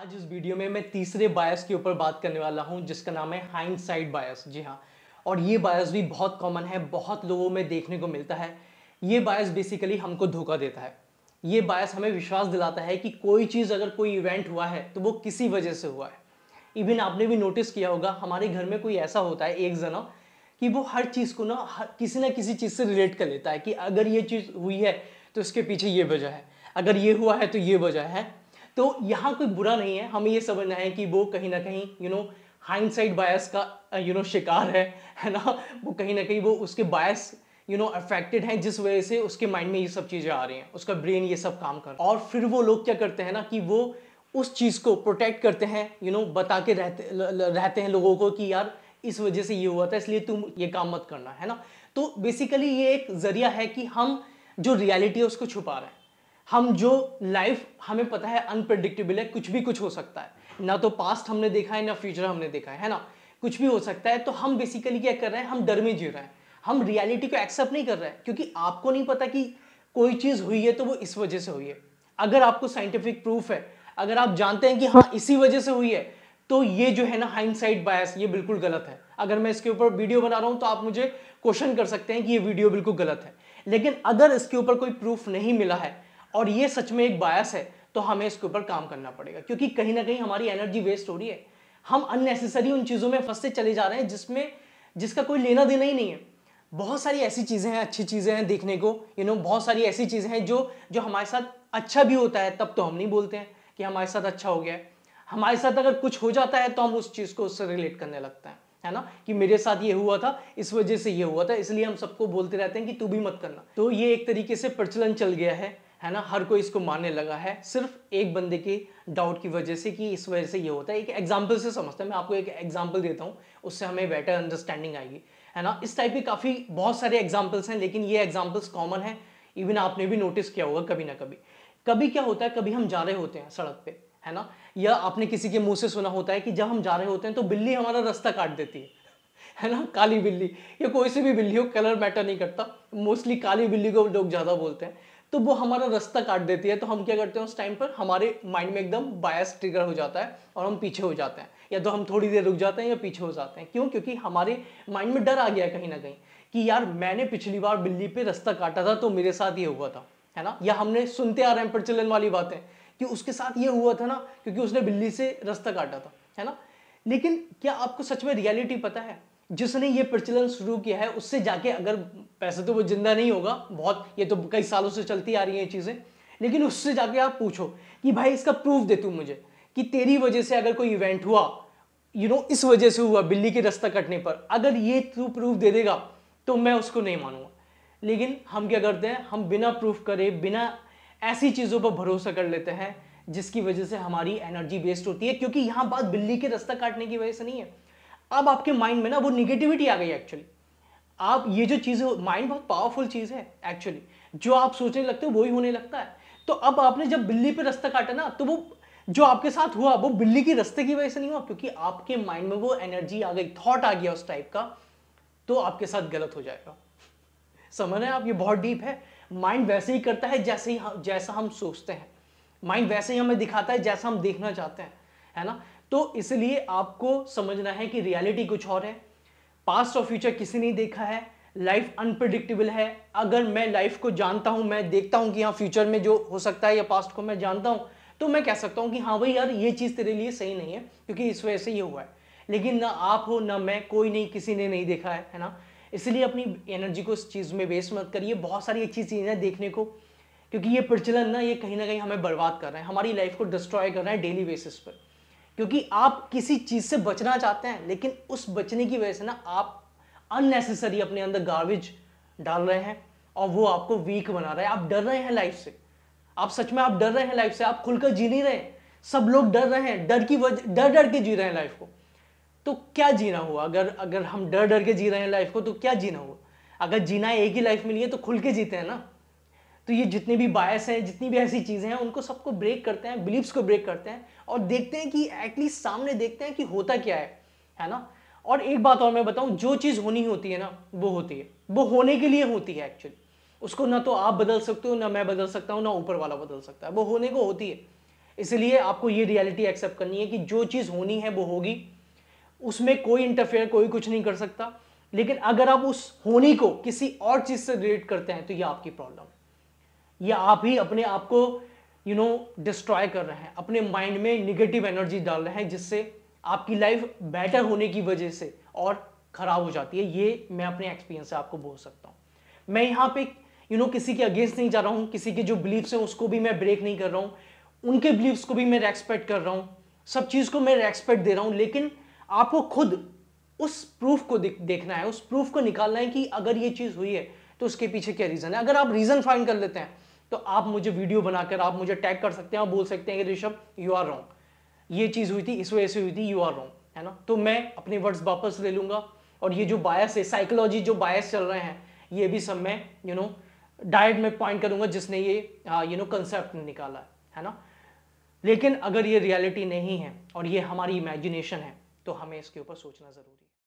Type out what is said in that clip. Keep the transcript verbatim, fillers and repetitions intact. आज इस वीडियो में मैं तीसरे बायस के ऊपर बात करने वाला हूं जिसका नाम है हाइंडसाइट बायस। जी हाँ, और ये बायस भी बहुत कॉमन है, बहुत लोगों में देखने को मिलता है। ये बायस बेसिकली हमको धोखा देता है। ये बायस हमें विश्वास दिलाता है कि कोई चीज़, अगर कोई इवेंट हुआ है तो वो किसी वजह से हुआ है। इवन आपने भी नोटिस किया होगा, हमारे घर में कोई ऐसा होता है एक जना कि वो हर चीज़ को ना हर, किसी ना किसी चीज़ से रिलेट कर लेता है कि अगर ये चीज़ हुई है तो इसके पीछे ये वजह है, अगर ये हुआ है तो ये वजह है। तो यहाँ कोई बुरा नहीं है, हमें ये समझना है कि वो कहीं ना कहीं यू नो हाइंडसाइट बायस का यू नो शिकार है है ना। वो कहीं ना कहीं वो उसके बायस यू नो अफेक्टेड हैं, जिस वजह से उसके माइंड में ये सब चीज़ें आ रही हैं, उसका ब्रेन ये सब काम कर रहा है। और फिर वो लोग क्या करते हैं ना कि वो उस चीज़ को प्रोटेक्ट करते हैं, यू नो बता के रहते रहते हैं लोगों को कि यार इस वजह से ये हुआ था, इसलिए तुम ये काम मत करना, है ना। तो बेसिकली ये एक जरिया है कि हम जो रियलिटी है उसको छुपा रहे हैं। हम जो लाइफ, हमें पता है अनप्रेडिक्टेबल है, कुछ भी कुछ हो सकता है, ना तो पास्ट हमने देखा है ना फ्यूचर हमने देखा है है ना, कुछ भी हो सकता है। तो हम बेसिकली क्या कर रहे हैं, हम डर में जी रहे हैं, हम रियलिटी को एक्सेप्ट नहीं कर रहे हैं, क्योंकि आपको नहीं पता कि कोई चीज़ हुई है तो वो इस वजह से हुई है। अगर आपको साइंटिफिक प्रूफ है, अगर आप जानते हैं कि हाँ इसी वजह से हुई है, तो ये जो है ना हाइंडसाइट बायस, ये बिल्कुल गलत है। अगर मैं इसके ऊपर वीडियो बना रहा हूँ तो आप मुझे क्वेश्चन कर सकते हैं कि ये वीडियो बिल्कुल गलत है, लेकिन अगर इसके ऊपर कोई प्रूफ नहीं मिला है और ये सच में एक बायस है तो हमें इसके ऊपर काम करना पड़ेगा, क्योंकि कहीं ना कहीं हमारी एनर्जी वेस्ट हो रही है। हम अननेसेसरी उन चीज़ों में फंसते चले जा रहे हैं जिसमें जिसका कोई लेना देना ही नहीं है। बहुत सारी ऐसी चीज़ें हैं, अच्छी चीज़ें हैं देखने को, यू नो बहुत सारी ऐसी चीज़ें हैं जो जो हमारे साथ अच्छा भी होता है, तब तो हम नहीं बोलते हैं कि हमारे साथ अच्छा हो गया है। हमारे साथ अगर कुछ हो जाता है तो हम उस चीज़ को उससे रिलेट करने लगता है है ना, कि मेरे साथ ये हुआ था, इस वजह से ये हुआ था, इसलिए हम सबको बोलते रहते हैं कि तू भी मत करना। तो ये एक तरीके से प्रचलन चल गया है है ना, हर कोई इसको मानने लगा है, सिर्फ एक बंदे के डाउट की वजह से कि इस वजह से ये होता है। एक एग्जांपल से समझते हैं, मैं आपको एक एग्जांपल देता हूँ, उससे हमें बेटर अंडरस्टैंडिंग आएगी, है ना। इस टाइप के काफ़ी बहुत सारे एग्जांपल्स हैं, लेकिन ये एग्जांपल्स कॉमन है। इवन आपने भी नोटिस किया होगा कभी ना कभी। कभी क्या होता है, कभी हम जा रहे होते हैं सड़क पर, है ना, या आपने किसी के मुँह से सुना होता है कि जब हम जा रहे होते हैं तो बिल्ली हमारा रास्ता काट देती है है ना। काली बिल्ली या कोई सी भी बिल्ली हो, कलर मैटर नहीं करता, मोस्टली काली बिल्ली को लोग ज़्यादा बोलते हैं। तो वो हमारा रास्ता काट देती है, तो हम क्या करते हैं उस टाइम पर, हमारे माइंड में एकदम बायस ट्रिगर हो जाता है और हम पीछे हो जाते हैं, या तो हम थोड़ी देर रुक जाते हैं या पीछे हो जाते हैं। क्यों? क्योंकि हमारे माइंड में डर आ गया कहीं ना कहीं कि यार मैंने पिछली बार बिल्ली पे रास्ता काटा था तो मेरे साथ ये हुआ था, है ना। या हमने सुनते आ रहे हैं प्रचलन वाली बातें कि उसके साथ ये हुआ था ना, क्योंकि उसने बिल्ली से रास्ता काटा था, है ना। लेकिन क्या आपको सच में रियलिटी पता है? जिसने ये प्रचलन शुरू किया है उससे जाके, अगर पैसे तो वो जिंदा नहीं होगा, बहुत ये तो कई सालों से चलती आ रही है चीज़ें, लेकिन उससे जाके आप पूछो कि भाई इसका प्रूफ दे तू मुझे कि तेरी वजह से अगर कोई इवेंट हुआ, यू नो इस वजह से हुआ बिल्ली के रास्ता कटने पर, अगर ये तू प्रूफ दे देगा तो मैं उसको नहीं मानूंगा। लेकिन हम क्या करते हैं, हम बिना प्रूफ करे, बिना ऐसी चीज़ों पर भरोसा कर लेते हैं जिसकी वजह से हमारी एनर्जी वेस्ट होती है। क्योंकि यहाँ बात बिल्ली के रास्ता काटने की वजह से नहीं है, अब आपके माइंड में ना वो निगेटिविटी आ गई। एक्चुअली आप ये जो चीज़ है, माइंड बहुत पावरफुल चीज़ है एक्चुअली, जो आप सोचने लगते हो वही होने लगता है। तो अब आपने जब बिल्ली पे रास्ता काटा ना, तो वो जो आपके साथ हुआ वो बिल्ली के रास्ते की वजह से नहीं हुआ, क्योंकि आपके माइंड में वो एनर्जी आ गई, थॉट आ गया उस टाइप का, तो आपके साथ गलत हो जाएगा। समझ रहे हैं आप? ये बहुत डीप है। माइंड वैसे ही करता है जैसे ही जैसा हम सोचते हैं, माइंड वैसे ही हमें दिखाता है जैसा हम देखना चाहते हैं, है ना। तो इसलिए आपको समझना है कि रियलिटी कुछ और है, पास्ट और फ्यूचर किसी ने देखा है, लाइफ अनप्रेडिक्टेबल है। अगर मैं लाइफ को जानता हूँ, मैं देखता हूँ कि हाँ फ्यूचर में जो हो सकता है या पास्ट को मैं जानता हूँ, तो मैं कह सकता हूँ कि हाँ भाई यार ये चीज़ तेरे लिए सही नहीं है क्योंकि इस वजह से ये हुआ है। लेकिन ना आप हो ना मैं, कोई नहीं, किसी ने नहीं देखा है, है ना। इसलिए अपनी एनर्जी को इस चीज़ में वेस्ट मत करिए। बहुत सारी अच्छी चीज़ें हैं देखने को, क्योंकि ये प्रचलन ना ये कहीं ना कहीं हमें बर्बाद कर रहे हैं, हमारी लाइफ को डिस्ट्रॉय कर रहे हैं डेली बेसिस पर। क्योंकि आप किसी चीज़ से बचना चाहते हैं, लेकिन उस बचने की वजह से ना आप अननेसेसरी अपने अंदर गार्बेज डाल रहे हैं और वो आपको वीक बना रहा है। आप डर रहे हैं लाइफ से, आप सच में आप डर रहे हैं लाइफ से, आप खुलकर जी नहीं रहे हैं। सब लोग डर रहे हैं, डर की वजह डर डर के जी रहे हैं लाइफ को, तो क्या जीना हुआ? अगर अगर हम डर डर के जी रहे हैं लाइफ को तो क्या जीना हुआ? अगर जीना एक ही लाइफ मिली है तो खुल के जीते हैं ना। तो ये जितने भी बायस हैं, जितनी भी ऐसी चीज़ें हैं, उनको सबको ब्रेक करते हैं, बिलीफ्स को ब्रेक करते हैं और देखते हैं कि एटलीस्ट सामने देखते हैं कि होता क्या है, है ना। और एक बात और मैं बताऊं, जो चीज़ होनी होती है ना वो होती है, वो होने के लिए होती है एक्चुअली। उसको ना तो आप बदल सकते हो, ना मैं बदल सकता हूँ, ना ऊपर वाला बदल सकता है, वो होने को होती है। इसलिए आपको ये रियलिटी एक्सेप्ट करनी है कि जो चीज़ होनी है वो होगी, उसमें कोई इंटरफेयर कोई कुछ नहीं कर सकता। लेकिन अगर आप उस होनी को किसी और चीज़ से रिलेट करते हैं तो ये आपकी प्रॉब्लम, ये आप ही अपने आप को यू नो डिस्ट्रॉय कर रहे हैं, अपने माइंड में निगेटिव एनर्जी डाल रहे हैं, जिससे आपकी लाइफ बेटर होने की वजह से और ख़राब हो जाती है। ये मैं अपने एक्सपीरियंस से आपको बोल सकता हूँ। मैं यहाँ पे यू नो किसी के अगेंस्ट नहीं जा रहा हूँ, किसी के जो बिलीफ्स हैं उसको भी मैं ब्रेक नहीं कर रहा हूँ, उनके बिलीफ्स को भी मैं रेस्पेक्ट कर रहा हूँ, सब चीज़ को मैं रेस्पेक्ट दे रहा हूँ। लेकिन आपको खुद उस प्रूफ को देखना है, उस प्रूफ को निकालना है कि अगर ये चीज़ हुई है तो उसके पीछे क्या रीज़न है। अगर आप रीज़न फाइंड कर लेते हैं तो आप मुझे वीडियो बनाकर आप मुझे टैग कर सकते हैं और बोल सकते हैं कि ऋषभ यू आर रॉन्ग, ये चीज़ हुई थी, इस वजह से हुई थी, यू आर रॉन्ग, है ना। तो मैं अपने वर्ड्स वापस ले लूँगा और ये जो बायस है, साइकोलॉजी जो बायस चल रहे हैं, ये भी सब मैं यू नो डायरेक्ट में पॉइंट करूँगा जिसने ये यू नो कंसेप्ट निकाला है ना। लेकिन अगर ये रियलिटी नहीं है और ये हमारी इमेजिनेशन है तो हमें इसके ऊपर सोचना ज़रूरी है।